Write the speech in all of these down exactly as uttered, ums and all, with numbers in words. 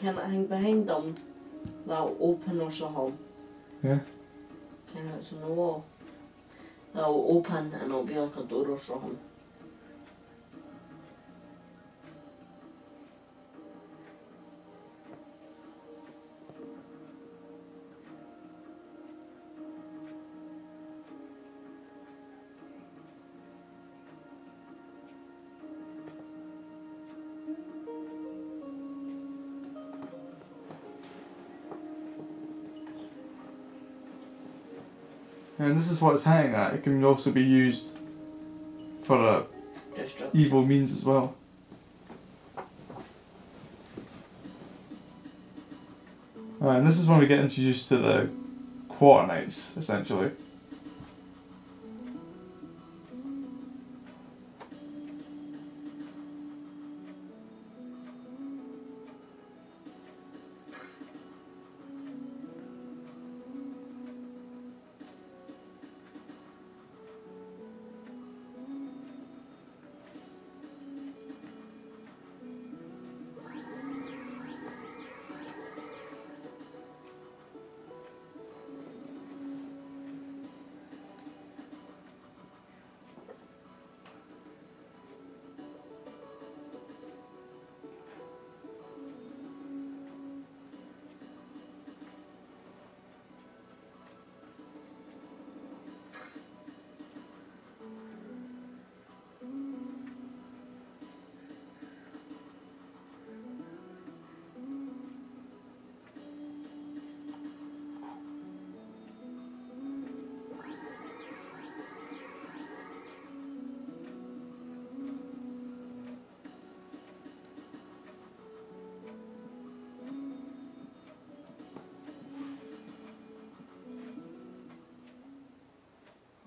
cannot hang behind them, they'll open or something. Yeah. Kind of, it's on the wall. They'll open and it'll be like a door or something. And this is what it's hanging at. It can also be used for uh, evil means as well. Uh, and this is when we get introduced to the Quarter Knights, essentially.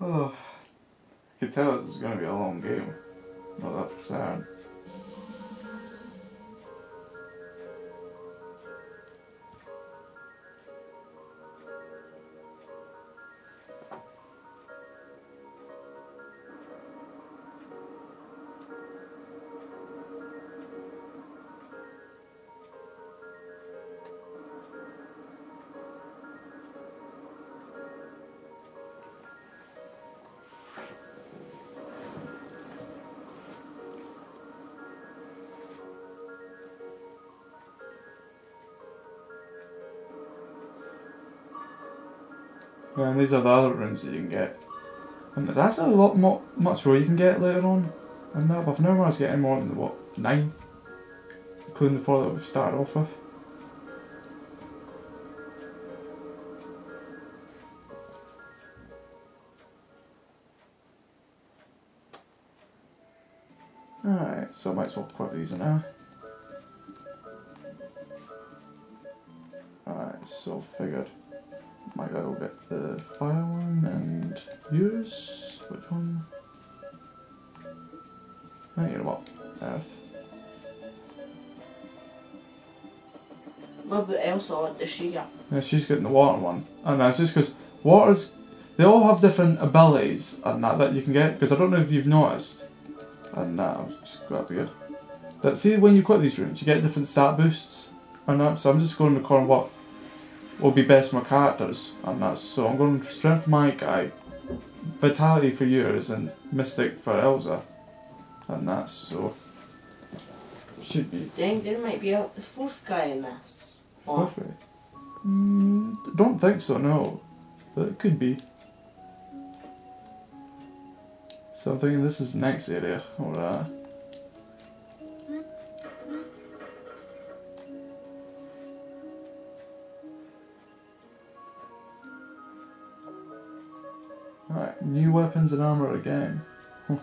Oh, I could tell it was going to be a long game. Not that sad. Yeah, and these are the other rooms that you can get. And there's actually a lot more, much more you can get later on in that, but I've never realised getting more than the, what, nine? Including the four that we've started off with. Alright, so I might as well put these in there. Alright, so figured. Might go get the fire one and use which one? I think about earth. What about Elsa? What does she get? Yeah, she's getting the water one. And that's just because waters, they all have different abilities and that that you can get. Because I don't know if you've noticed, and that uh, just got weird. That see when you got these rooms, you get different stat boosts and that. So I'm just going to record what will be best for my characters, and that's so I'm going to strength my guy, vitality for yours, and mystic for Elsa, and that's so should be. Dang, there might be a fourth guy in this. Fourth guy? Mm, don't think so. No, but it could be. So I'm thinking this is the next area or that. Alright, new weapons and armor again. Huh.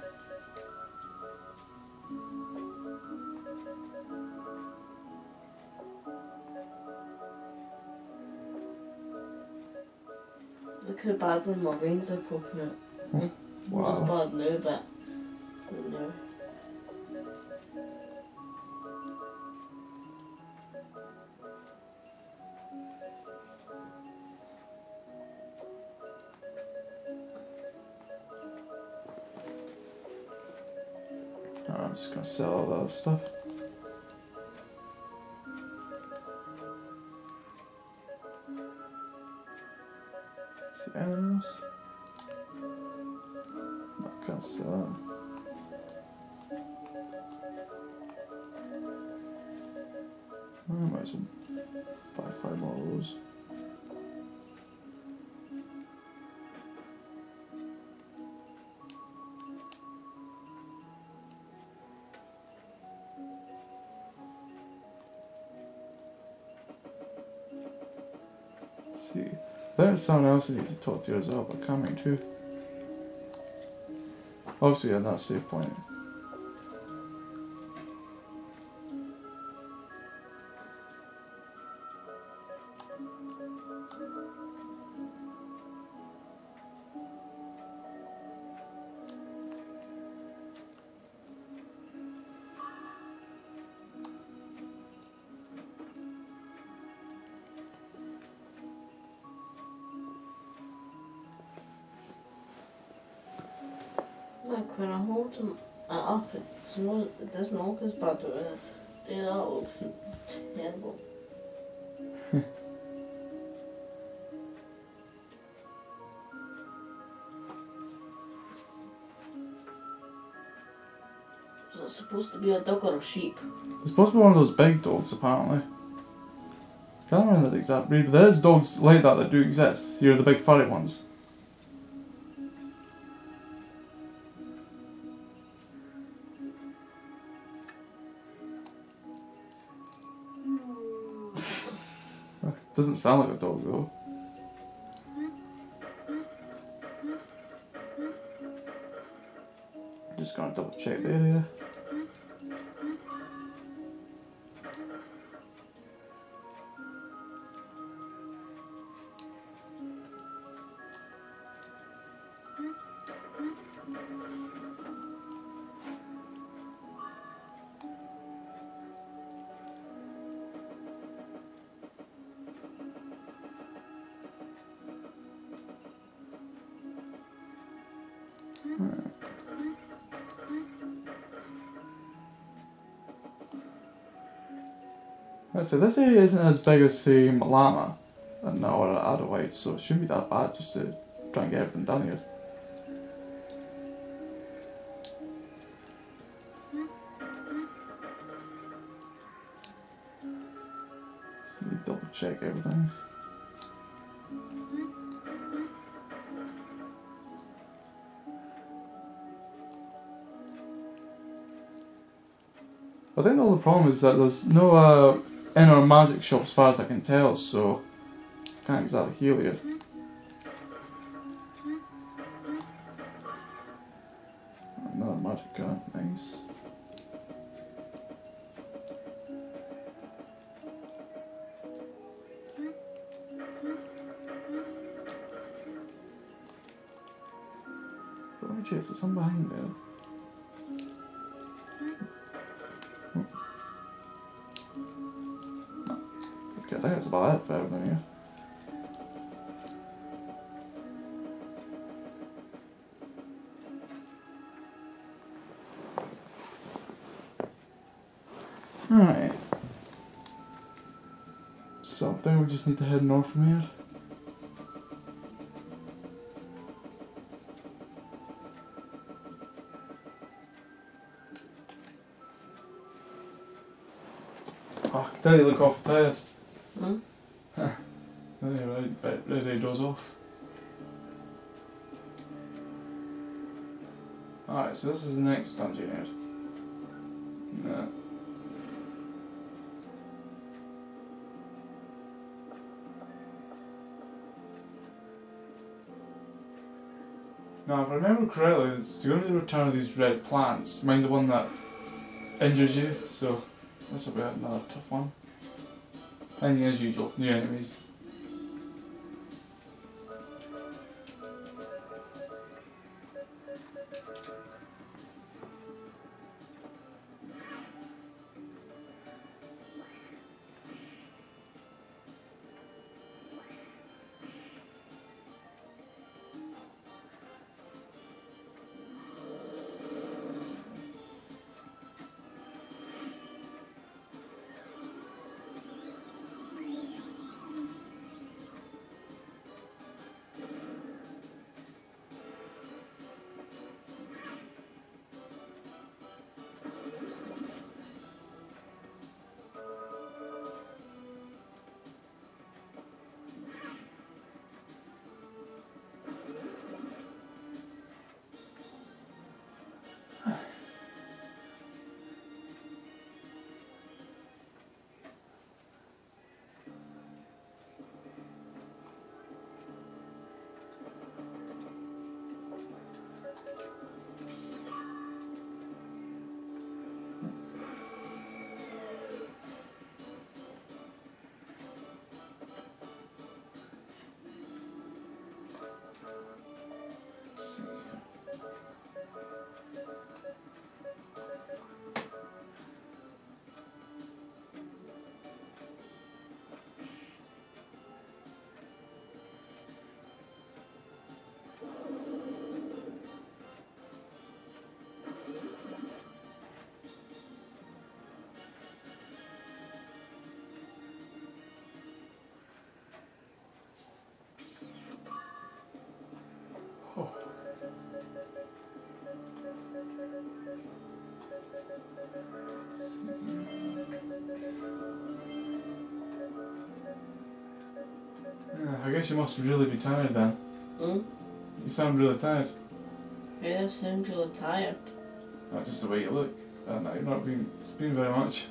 Look how badly my veins are popping out. Huh. Wow. Not bad now, but I don't know. I'm just gonna sell all that stuff. anos. Alcançando. Hum, mais um pai-pai maloso. See, there's someone else that needs to talk to you as well, but coming too. Obviously, I'm not safe point. Like when I hold them up, it smells, it doesn't look as bad, but they are terrible. Is it supposed to be a dog or a sheep? It's supposed to be one of those big dogs, apparently. I can't remember the exact breed. There's dogs like that that do exist. You're the big furry ones. Doesn't sound like a dog though. Just gonna double check the area. So this area isn't as big as, say, Milima and now we're at Adelaide, so it shouldn't be that bad just to try and get everything done here. So we double check everything. I think all the problem is that there's no uh, inner magic shop as far as I can tell, so can't exactly heal here. Another magic card, nice. But let me check, there's something behind there. I think that's about it for everything here. Alright. So I think we just need to head north from here. Oh, I can tell you look awful tired. Hmm? Huh. Right, ready doors off. Alright, so this is the next dungeon here. Yeah. Now, if I remember correctly, it's going to be the return of these red plants. Mind the one that injures you, so this will be another tough one. And as usual, new enemies. guess you must really be tired then. Hmm? You sound really tired. Yeah, I sound really tired. Not just the way you look. That night, not been, it's been very much.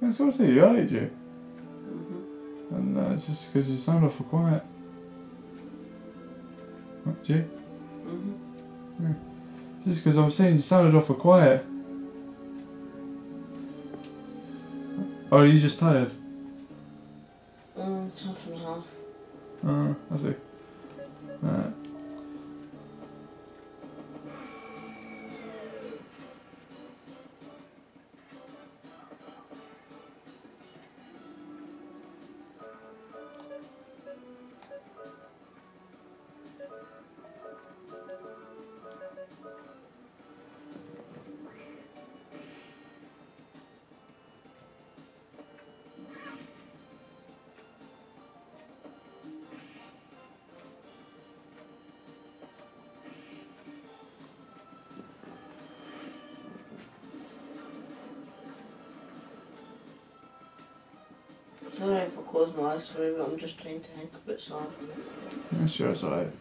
Because it's supposed to be you, aren't you? Mm-hmm. And uh, it's just because you sound awful quiet. What, do you? Mm-hmm. Yeah. Just because I was saying you sounded awful quiet. Or are you just tired? Um, half and half. Oh, I see. Alright. Sorry for closing my eyes through, but I'm just trying to think about something. Yeah, sure, it's alright.